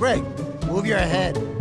Rick, move your head.